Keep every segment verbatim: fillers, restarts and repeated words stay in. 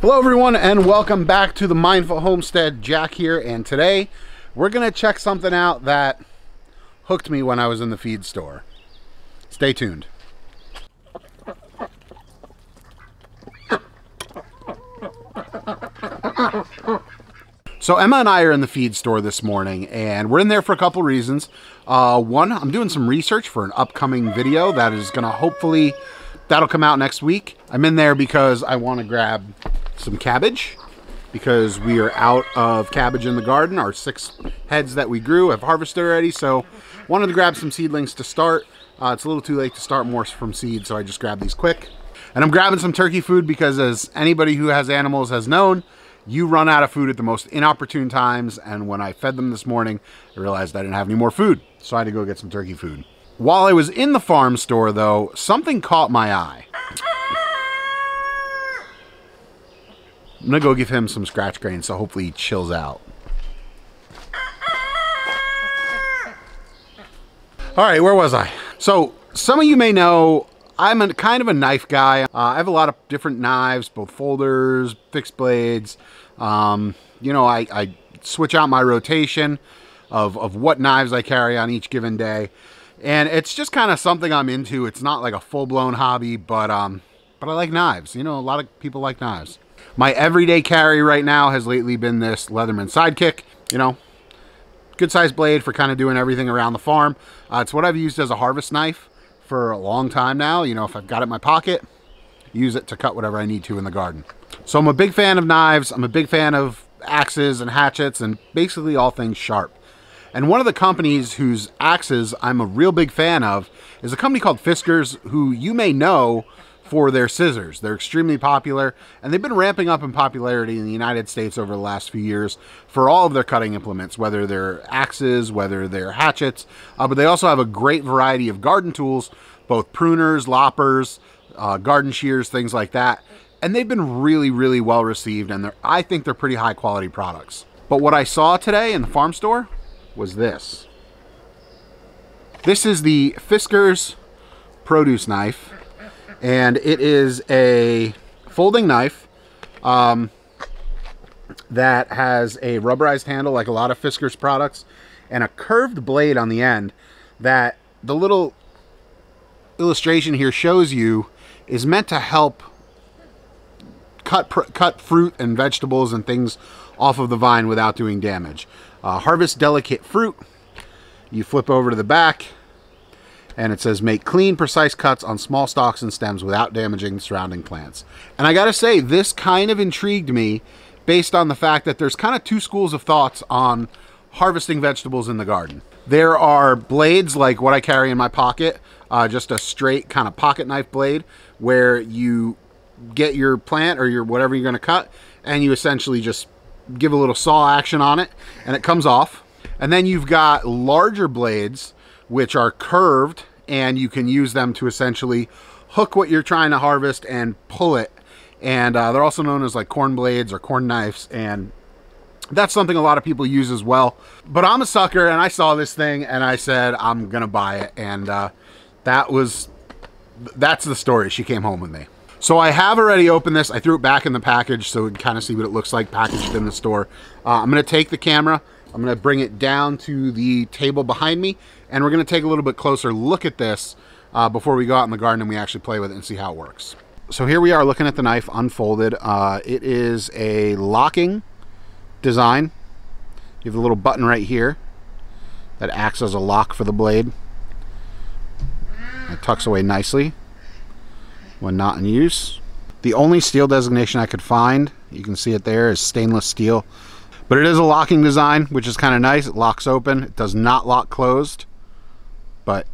Hello everyone and welcome back to the Mindful Homestead. Jack here, and today we're gonna check something out that hooked me when I was in the feed store. Stay tuned. So Emma and I are in the feed store this morning, and we're in there for a couple reasons. Uh, one, I'm doing some research for an upcoming video that is gonna hopefully, that'll come out next week. I'm in there because I wanna grab some cabbage because we are out of cabbage in the garden. Our six heads that we grew have harvested already, so wanted to grab some seedlings to start. Uh, it's a little too late to start more from seed, so I just grabbed these quick. And I'm grabbing some turkey food because, as anybody who has animals has known, you run out of food at the most inopportune times, and when I fed them this morning, I realized I didn't have any more food, so I had to go get some turkey food. While I was in the farm store, though, something caught my eye. I'm gonna go give him some scratch grain, so hopefully he chills out. All right, where was I? So, some of you may know I'm a, kind of a knife guy. Uh, I have a lot of different knives, both folders, fixed blades. Um, you know, I, I switch out my rotation of, of what knives I carry on each given day. And it's just kind of something I'm into. It's not like a full-blown hobby, but, um, but I like knives. You know, a lot of people like knives. My everyday carry right now has lately been this Leatherman Sidekick. You know, good sized blade for kind of doing everything around the farm. Uh, it's what I've used as a harvest knife for a long time now. You know, if I've got it in my pocket, use it to cut whatever I need to in the garden. So I'm a big fan of knives. I'm a big fan of axes and hatchets and basically all things sharp. And one of the companies whose axes I'm a real big fan of is a company called Fiskars, who you may know for their scissors. They're extremely popular, and they've been ramping up in popularity in the United States over the last few years for all of their cutting implements, whether they're axes, whether they're hatchets, uh, but they also have a great variety of garden tools, both pruners, loppers, uh, garden shears, things like that. And they've been really, really well received, and they're, I think they're pretty high quality products. But what I saw today in the farm store was this. This is the Fiskars produce knife. And it is a folding knife um, that has a rubberized handle like a lot of Fiskars products, and a curved blade on the end that the little illustration here shows you is meant to help cut, pr cut fruit and vegetables and things off of the vine without doing damage. Uh, harvest delicate fruit. You flip over to the back, and it says, make clean, precise cuts on small stalks and stems without damaging the surrounding plants. And I gotta say, this kind of intrigued me based on the fact that there's kind of two schools of thoughts on harvesting vegetables in the garden. There are blades like what I carry in my pocket, uh, just a straight kind of pocket knife blade, where you get your plant or your whatever you're gonna cut, and you essentially just give a little saw action on it, and it comes off. And then you've got larger blades, which are curved, and you can use them to essentially hook what you're trying to harvest and pull it. And uh, they're also known as like corn blades or corn knives, and that's something a lot of people use as well. But I'm a sucker, and I saw this thing and I said, I'm gonna buy it. And uh, that was, that's the story. She came home with me. So I have already opened this. I threw it back in the package so we can kind of see what it looks like packaged in the store. Uh, I'm gonna take the camera, I'm gonna bring it down to the table behind me, and we're gonna take a little bit closer look at this uh, before we go out in the garden and we actually play with it and see how it works. So here we are looking at the knife unfolded. Uh, it is a locking design. You have a little button right here that acts as a lock for the blade. It tucks away nicely when not in use. The only steel designation I could find, you can see it there, is stainless steel. But it is a locking design, which is kind of nice. It locks open. It does not lock closed, but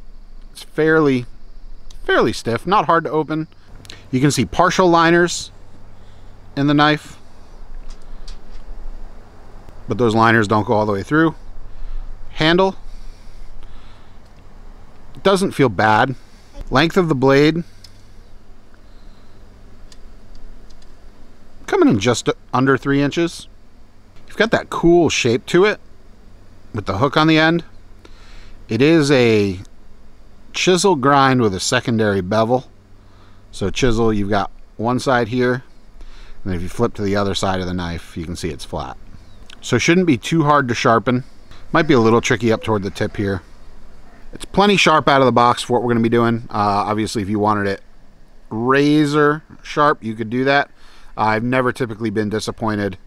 it's fairly, fairly stiff, not hard to open. You can see partial liners in the knife, but those liners don't go all the way through. Handle, it doesn't feel bad. Length of the blade, coming in just under three inches. It's got that cool shape to it with the hook on the end. It is a chisel grind with a secondary bevel. So chisel, you've got one side here And if you flip to the other side of the knife, you can see it's flat. So shouldn't be too hard to sharpen. Might be a little tricky up toward the tip here. It's plenty sharp out of the box for what we're going to be doing. Uh, obviously, if you wanted it razor sharp, you could do that. I've never typically been disappointed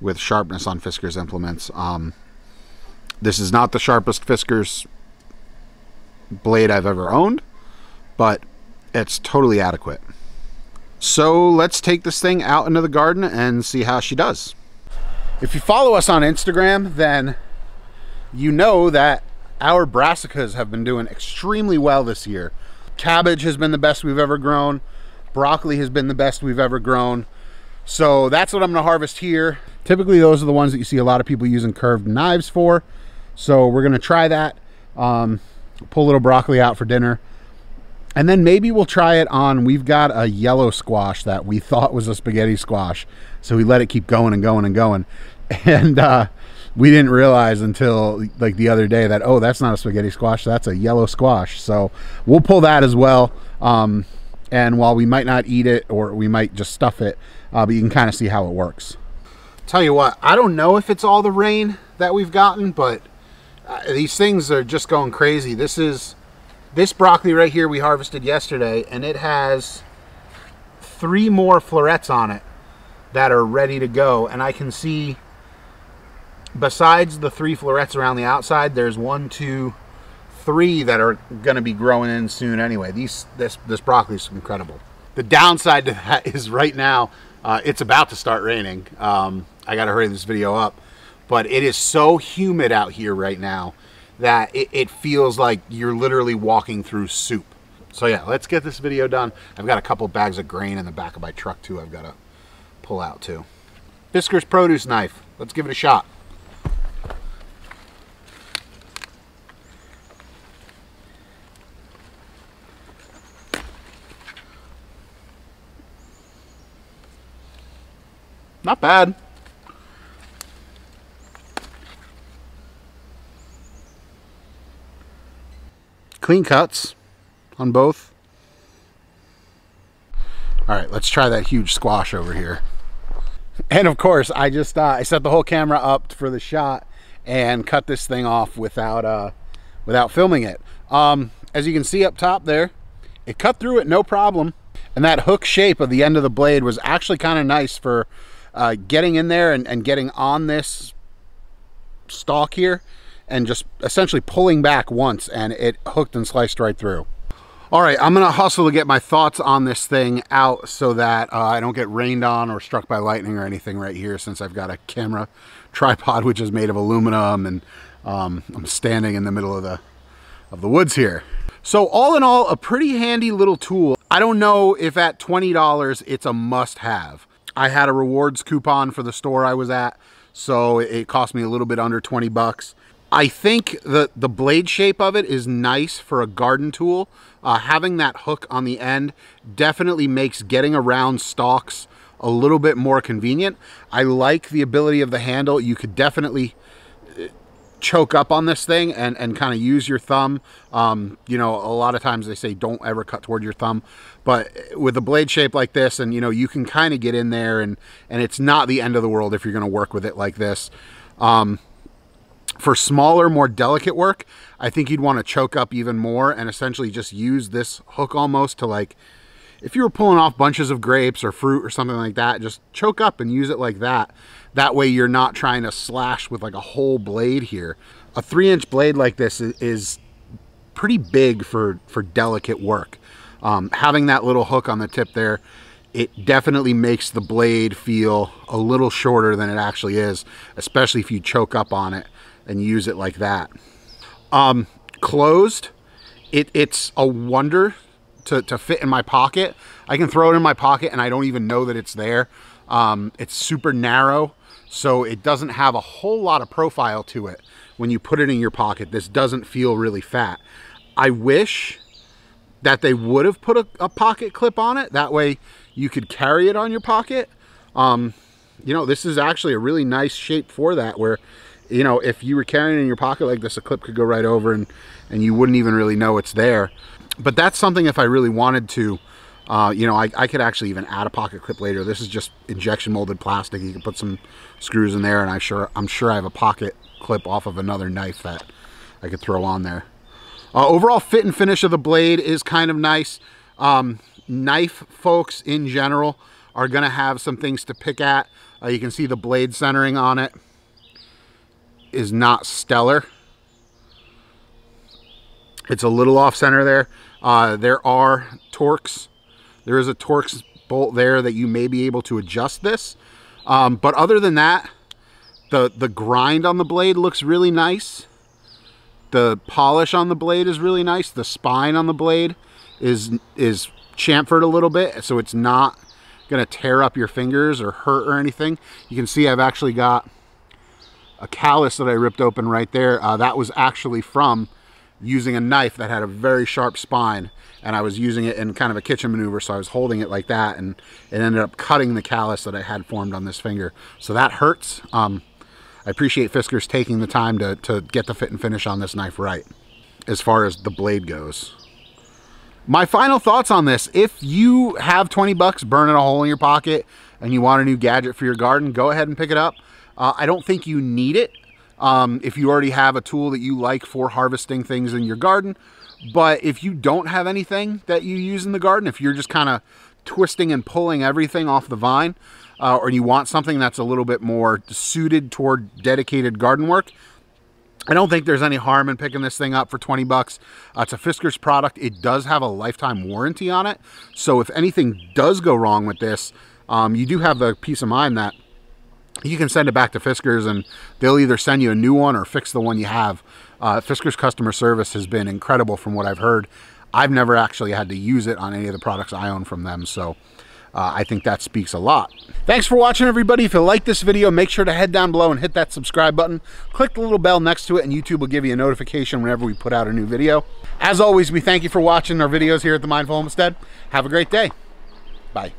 with sharpness on Fiskars implements. Um, this is not the sharpest Fiskars blade I've ever owned, but it's totally adequate. So let's take this thing out into the garden and see how she does. If you follow us on Instagram, then you know that our brassicas have been doing extremely well this year. Cabbage has been the best we've ever grown. Broccoli has been the best we've ever grown. So that's what I'm going to harvest here. Typically, those are the ones that you see a lot of people using curved knives for. So we're going to try that. Um, pull a little broccoli out for dinner. And then maybe we'll try it on, we've got a yellow squash that we thought was a spaghetti squash. So we let it keep going and going and going. And uh, we didn't realize until like the other day that, oh, that's not a spaghetti squash, that's a yellow squash. So we'll pull that as well. Um, and while we might not eat it, or we might just stuff it, uh, but you can kind of see how it works. Tell you what, I don't know if it's all the rain that we've gotten, but uh, these things are just going crazy. This is... This broccoli right here we harvested yesterday, and it has three more florets on it that are ready to go. And I can see, besides the three florets around the outside, there's one, two, three that are going to be growing in soon anyway. These, this, this broccoli is incredible. The downside to that is right now, uh, it's about to start raining. Um, I got to hurry this video up, but it is so humid out here right now that it, it feels like you're literally walking through soup. So yeah, let's get this video done. I've got a couple bags of grain in the back of my truck too I've got to pull out too. Fiskars produce knife. Let's give it a shot. Not bad. Clean cuts on both. All right, let's try that huge squash over here. And of course, I just uh, I set the whole camera up for the shot and cut this thing off without uh, without filming it. Um, as you can see up top there, it cut through it no problem. And that hook shape of the end of the blade was actually kind of nice for uh, getting in there and, and getting on this stalk here, and just essentially pulling back once, and it hooked and sliced right through. All right, I'm gonna hustle to get my thoughts on this thing out so that uh, I don't get rained on or struck by lightning or anything right here, since I've got a camera tripod which is made of aluminum, and um, I'm standing in the middle of the of the woods here. So all in all, a pretty handy little tool. I don't know if at twenty dollars it's a must-have. I had a rewards coupon for the store I was at, so it cost me a little bit under twenty bucks. I think the, the blade shape of it is nice for a garden tool. Uh, having that hook on the end definitely makes getting around stalks a little bit more convenient. I like the ability of the handle. You could definitely choke up on this thing and, and kind of use your thumb. Um, you know, a lot of times they say don't ever cut toward your thumb, but with a blade shape like this, and you know, you can kind of get in there, and, and it's not the end of the world if you're going to work with it like this. Um, For smaller, more delicate work, I think you'd want to choke up even more and essentially just use this hook almost to, like, if you were pulling off bunches of grapes or fruit or something like that, just choke up and use it like that. That way you're not trying to slash with like a whole blade here. A three inch blade like this is pretty big for, for delicate work. Um, having that little hook on the tip there, it definitely makes the blade feel a little shorter than it actually is, especially if you choke up on it and use it like that. Um, closed, it, it's a wonder to, to fit in my pocket. I can throw it in my pocket and I don't even know that it's there. Um, it's super narrow, so it doesn't have a whole lot of profile to it when you put it in your pocket. This doesn't feel really fat. I wish that they would have put a, a pocket clip on it. That way you could carry it on your pocket. Um, you know, this is actually a really nice shape for that, where you know, if you were carrying it in your pocket like this, a clip could go right over and, and you wouldn't even really know it's there. But that's something, if I really wanted to, Uh, you know, I, I could actually even add a pocket clip later. This is just injection molded plastic. You can put some screws in there, and I sure, I'm sure I have a pocket clip off of another knife that I could throw on there. Uh, overall fit and finish of the blade is kind of nice. Um, knife folks in general are going to have some things to pick at. Uh, you can see the blade centering on it is not stellar. It's a little off center there. Uh, there are torques. There is a Torx bolt there that you may be able to adjust this. Um, but other than that, the, the grind on the blade looks really nice. The polish on the blade is really nice. The spine on the blade is, is chamfered a little bit, so it's not going to tear up your fingers or hurt or anything. You can see I've actually got a callus that I ripped open right there. Uh, that was actually from using a knife that had a very sharp spine, and I was using it in kind of a kitchen maneuver, so I was holding it like that, and it ended up cutting the callus that I had formed on this finger. So that hurts. Um, I appreciate Fiskars taking the time to, to get the fit and finish on this knife right, as far as the blade goes. My final thoughts on this: if you have twenty bucks burning a hole in your pocket and you want a new gadget for your garden, go ahead and pick it up. Uh, I don't think you need it. Um, if you already have a tool that you like for harvesting things in your garden. But if you don't have anything that you use in the garden, if you're just kind of twisting and pulling everything off the vine, uh, or you want something that's a little bit more suited toward dedicated garden work, I don't think there's any harm in picking this thing up for twenty bucks. Uh, it's a Fiskars product. It does have a lifetime warranty on it. So if anything does go wrong with this, um, you do have the peace of mind that you can send it back to Fiskars, and they'll either send you a new one or fix the one you have. Uh, Fiskars customer service has been incredible from what I've heard. I've never actually had to use it on any of the products I own from them, so uh, I think that speaks a lot. Thanks for watching, everybody. If you like this video, make sure to head down below and hit that subscribe button. Click the little bell next to it, and YouTube will give you a notification whenever we put out a new video. As always, we thank you for watching our videos here at The Mindful Homestead. Have a great day. Bye.